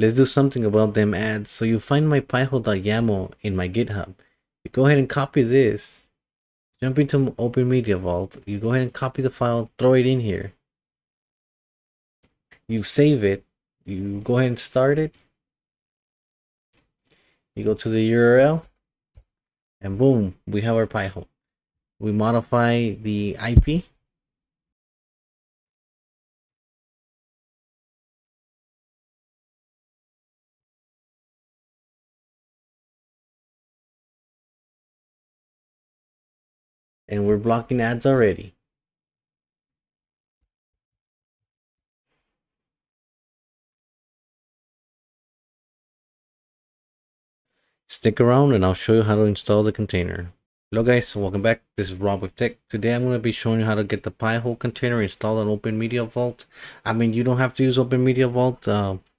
Let's do something about them ads. So you find my pihole.yml in my GitHub. You go ahead and copy this. Jump into Open Media Vault. You go ahead and copy the file, throw it in here. You save it. You go ahead and start it. You go to the URL. And boom, we have our Pi-hole. We modify the IP. And we're blocking ads already. Stick around and I'll show you how to install the container. Hello guys, welcome back. This is Rob WithTech. Today I'm going to be showing you how to get the Pi-hole container installed on Open Media Vault. I mean, you don't have to use Open Media Vault,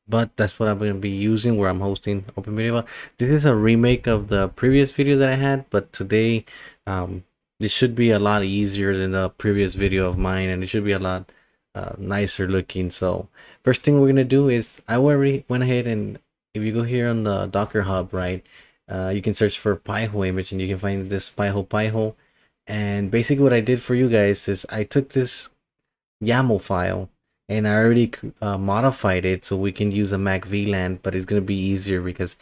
but that's what I'm going to be using where I'm hosting Open Media Vault. This is a remake of the previous video that I had, but today this should be a lot easier than the previous video of mine, and it should be a lot nicer looking. So first thing we're going to do is I already went ahead and if you go here on the Docker Hub, right, you can search for Pi-hole image and you can find this Pi-hole. And basically what I did for you guys is I took this YAML file and I already modified it so we can use a MACVLAN, but it's going to be easier because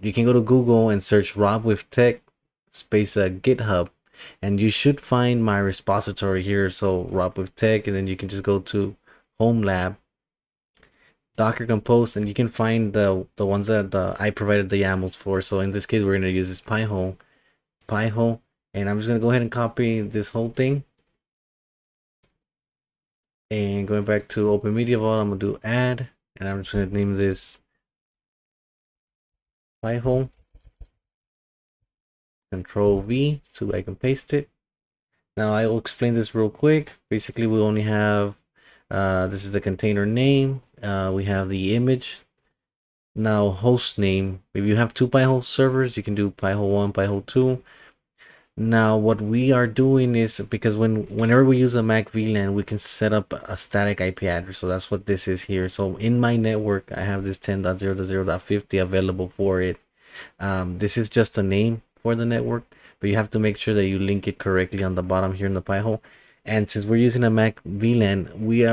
you can go to Google and search Rob WithTech space GitHub, and you should find my repository here. So Rob WithTech, and then you can just go to Home Lab, Docker Compose, and you can find the ones that I provided the YAMLs for. So in this case, we're going to use this Pi-hole, and I'm just going to go ahead and copy this whole thing. And going back to Open Media Vault, I'm going to do add, and I'm just going to name this Pi-hole. Control V so I can paste it. Now I will explain this real quick. Basically, we only have this is the container name. We have the image. Now host name. If you have two Pi-hole servers, you can do Pi-hole 1, Pi-hole 2. Now what we are doing is because whenever we use a Mac VLAN, we can set up a static IP address. So that's what this is here. So in my network, I have this 10.0.0.50 available for it. This is just a name for the network, but you have to make sure that you link it correctly on the bottom here in the Pi-hole. And since we're using a Mac VLAN, I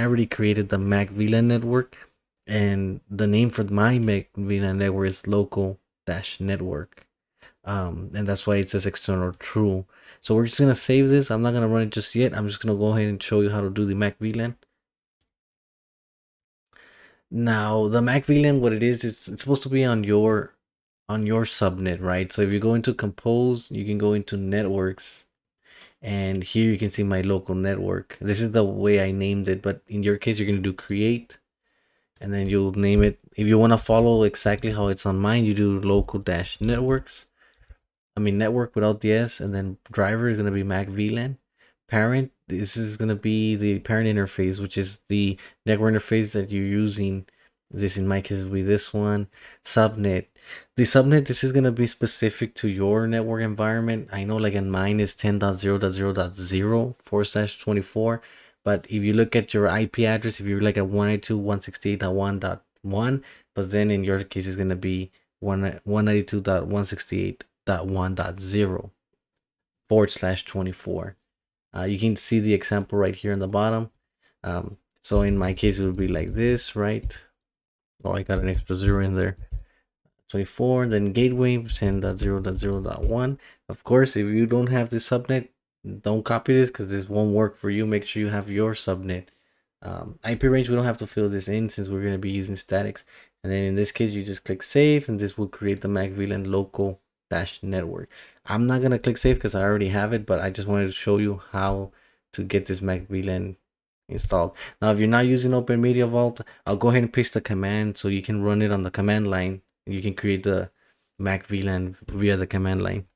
already created the Mac VLAN network, and the name for my Mac VLAN network is local-network. And that's why it says external true. So we're just gonna save this. I'm not gonna run it just yet. I'm just gonna go ahead and show you how to do the Mac VLAN. Now the Mac VLAN, what it is it's supposed to be on your subnet, right? So if you go into compose, you can go into networks. And here you can see my local network. This is the way I named it, but in your case, you're going to do create, and then you'll name it. If you want to follow exactly how it's on mine, you do network without the S, and then driver is going to be Mac VLAN. Parent, this is going to be the parent interface, which is the network interface that you're using. This in my case will be this one. Subnet. The subnet, this is going to be specific to your network environment. I know like in mine is 10.0.0.0/24, but if you look at your IP address, if you're like at 192.168.1.1, but then in your case it's going to be 192.168.1.0/24. You can see the example right here on the bottom. So in my case it would be like this, right? Oh, I got an extra zero in there. 24, then gateway 10.0.0.1. Of course, if you don't have the subnet, don't copy this because this won't work for you. Make sure you have your subnet. IP range, we don't have to fill this in since we're going to be using statics. And then in this case, you just click save, and this will create the Mac VLAN local-network. I'm not going to click save because I already have it, but I just wanted to show you how to get this Mac VLAN installed. Now, if you're not using Open Media Vault, I'll go ahead and paste the command so you can run it on the command line. You can create the Mac VLAN via the command line.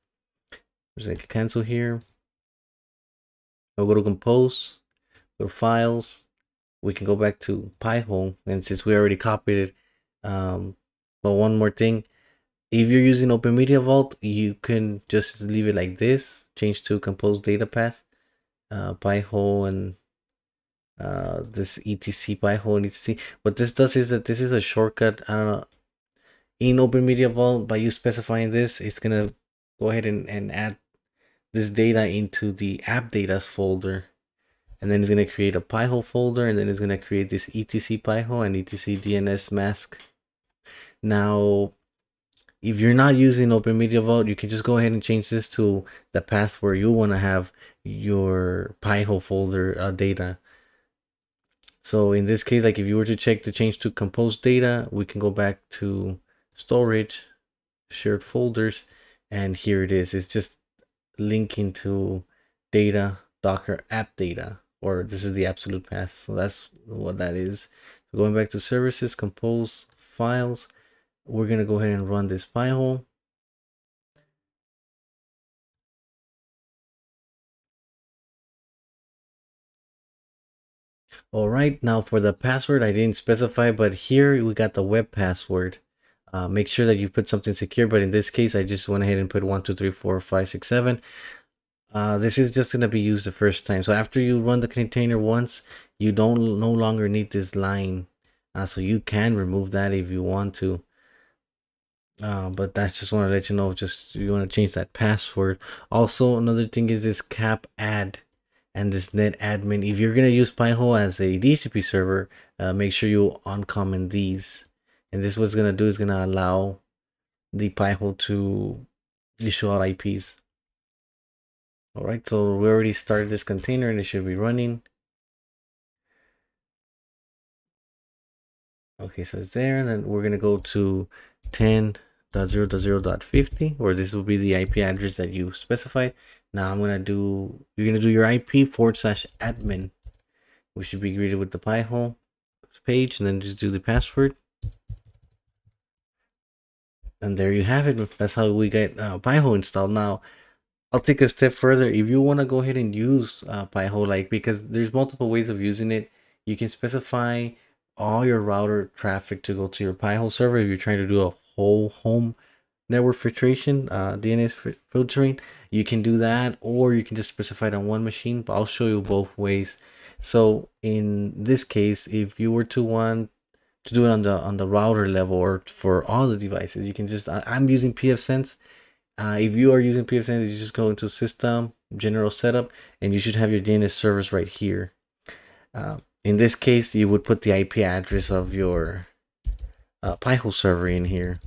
Just like cancel here. I'll go to compose, go to files. We can go back to Pi-hole, and since we already copied it, but one more thing, if you're using Open Media Vault, you can just leave it like this. Change to compose data path, Pi-hole, and this etc pi-hole etc. What this does is that this is a shortcut in Open Media Vault. By you specifying this, it's gonna go ahead and add this data into the app data folder, and then it's gonna create a pi-hole folder, and then it's gonna create this etc pi-hole and etc DNS mask. Now, if you're not using Open Media Vault, you can just go ahead and change this to the path where you want to have your pi-hole folder data. So in this case, like if you were to check the change to compose data, we can go back to storage, shared folders, and here it is. It's just linking to data, Docker app data, or this is the absolute path. So that's what that is. So going back to services, compose, files, we're going to go ahead and run this pi-hole. All right, now for the password, I didn't specify, but here we got the web password. Make sure that you put something secure, but in this case, I just went ahead and put 1, 2, 3, 4, 5, 6, 7. This is just going to be used the first time. So after you run the container once, you no longer need this line. So you can remove that if you want to. But that's just want to let you know, just you want to change that password. Also, another thing is this cap add and this net admin. If you're going to use pi-hole as a DHCP server, make sure you uncomment these. And this what's going to do is going to allow the pi-hole to issue out IPs. All right, so we already started this container and it should be running. Okay, so it's there, and then we're going to go to 10.0.0.50, or this will be the IP address that you specified. Now you're going to do your IP/admin. We should be greeted with the pi-hole page, and then just do the password. And there you have it. That's how we get pi-hole installed. Now, I'll take a step further. If you want to go ahead and use pi-hole, because there's multiple ways of using it, you can specify all your router traffic to go to your pi-hole server. If you're trying to do a whole home network filtration, DNS filtering, you can do that, or you can just specify it on one machine, but I'll show you both ways. So in this case, if you were to want to do it on the router level or for all the devices, you can just, I'm using PFSense. If you are using PFSense, you just go into system, general setup, and you should have your DNS servers right here. In this case, you would put the IP address of your pi-hole server in here.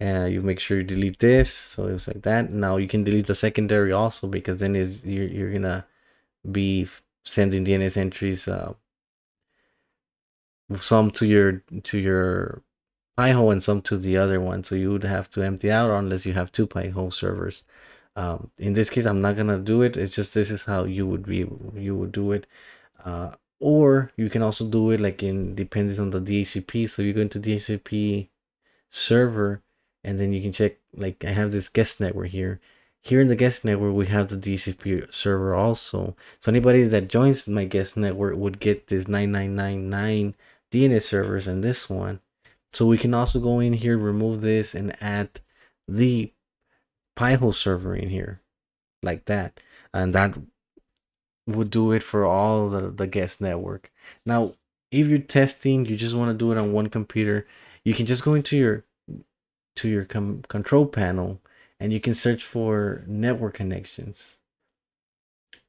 You make sure you delete this. So it was like that. Now you can delete the secondary also, because then you're going to be sending DNS entries, some to your pi-hole and some to the other one. So you would have to empty out, unless you have two pi-hole servers. In this case, I'm not going to do it. It's just this is how you would do it. Or you can also do it like in dependence on the DHCP. So you go into DHCP server, and then you can check, like I have this guest network here. Here in the guest network, we have the DHCP server also. So anybody that joins my guest network would get this 9999 DNS servers and this one. So we can also go in here, remove this, and add the pi-hole server in here like that. And that would do it for all the guest network. Now, if you're testing, you just want to do it on one computer, you can just go into your control panel, and you can search for network connections.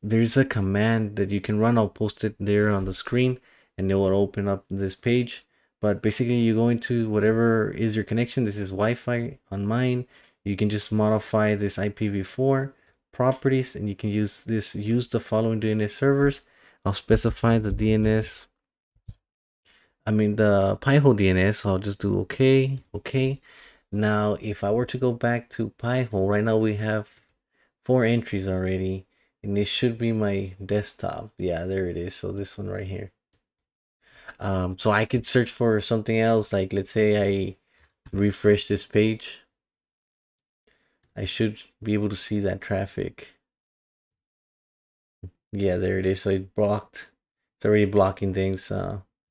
There's a command that you can run. I'll post it there on the screen, and it will open up this page. But basically, you go into whatever is your connection. This is Wi-Fi on mine. You can just modify this IPv4 properties, and you can use this, use the following DNS servers. I'll specify the DNS, the pi-hole DNS, so I'll just do okay, okay. Now, if I were to go back to pi-hole, right now we have 4 entries already, and it should be my desktop. Yeah, there it is. So this one right here. So I could search for something else. Like, let's say I refresh this page. I should be able to see that traffic. Yeah, there it is. So it blocked. It's already blocking things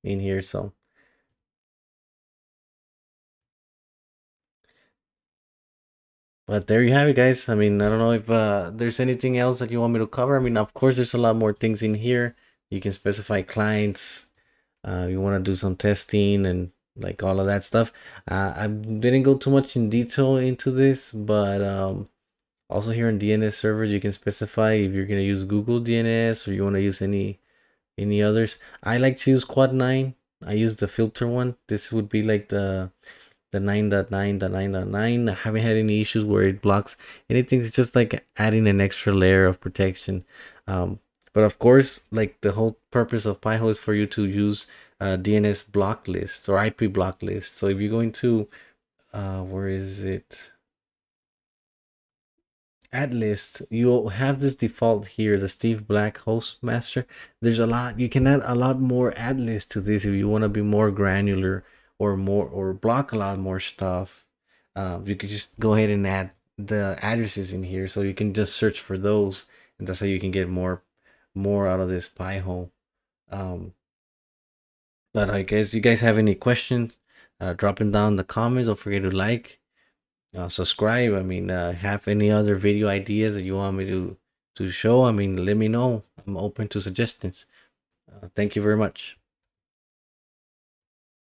in here. So but there you have it, guys. I don't know if there's anything else that you want me to cover. Of course, there's a lot more things in here You can specify clients. You want to do some testing and like all of that stuff. I didn't go too much in detail into this, but also here in DNS servers, you can specify if you're going to use Google DNS or you want to use any others. I like to use Quad 9. I use the filter one. This would be like the 9.9.9.9. I haven't had any issues where it blocks anything. It's just like adding an extra layer of protection. But of course, like the whole purpose of Pi-hole is for you to use DNS block lists or IP block lists. So if you're going to, where is it? Add list, you'll have this default here, the Steve Black host master. There's a lot, you can add a lot more add lists to this if you want to be more granular or block a lot more stuff. You could just go ahead and add the addresses in here, so you can just search for those, and that's how you can get more out of this Pi-hole. But I guess you guys have any questions, drop them down in the comments. Don't forget to like, subscribe. I mean, have any other video ideas that you want me to show? I mean, let me know. I'm open to suggestions. Thank you very much.